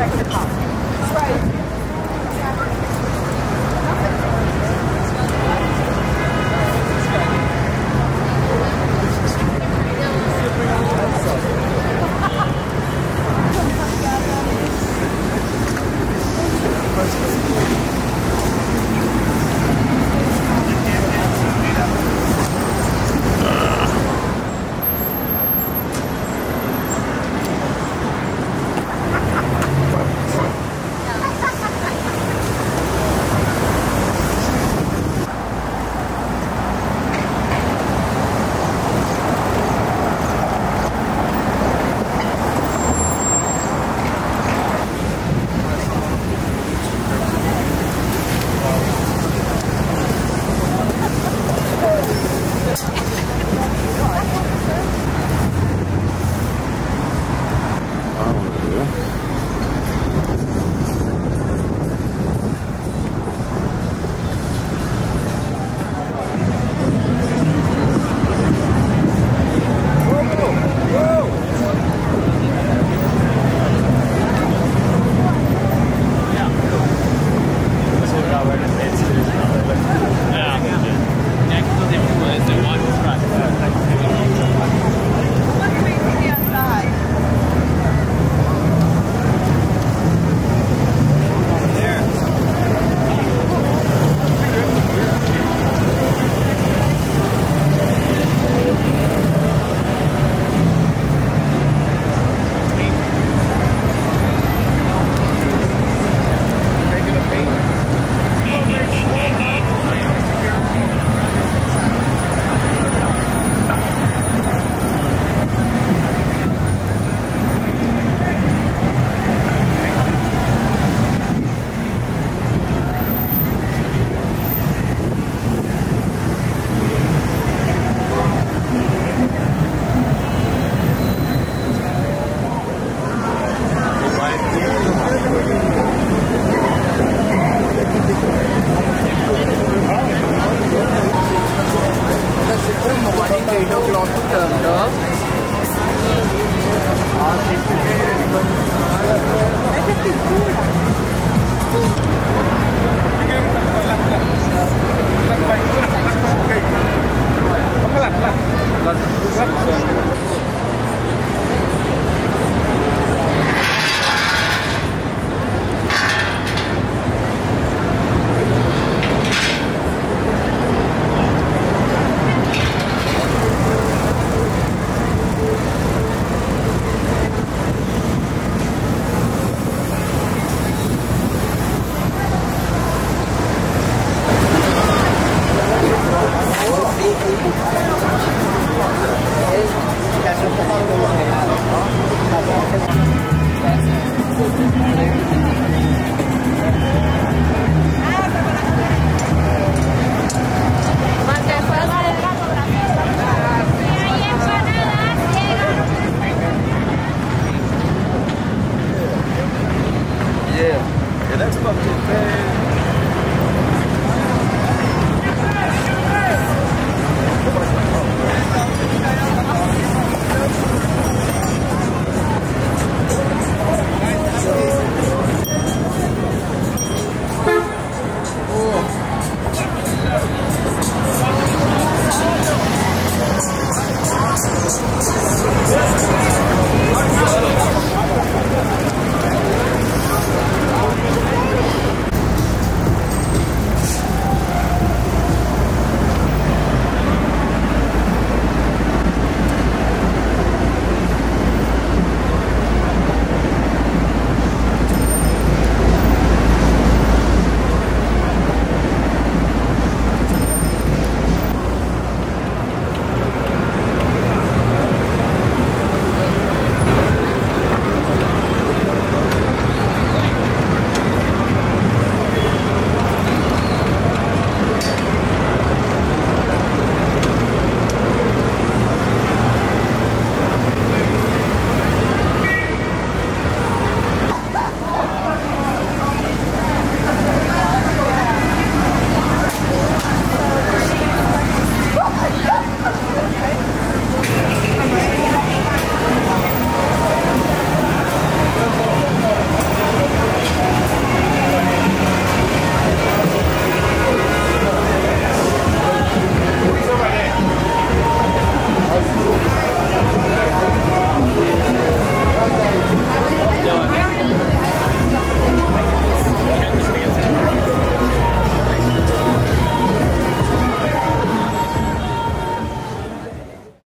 Expect a call.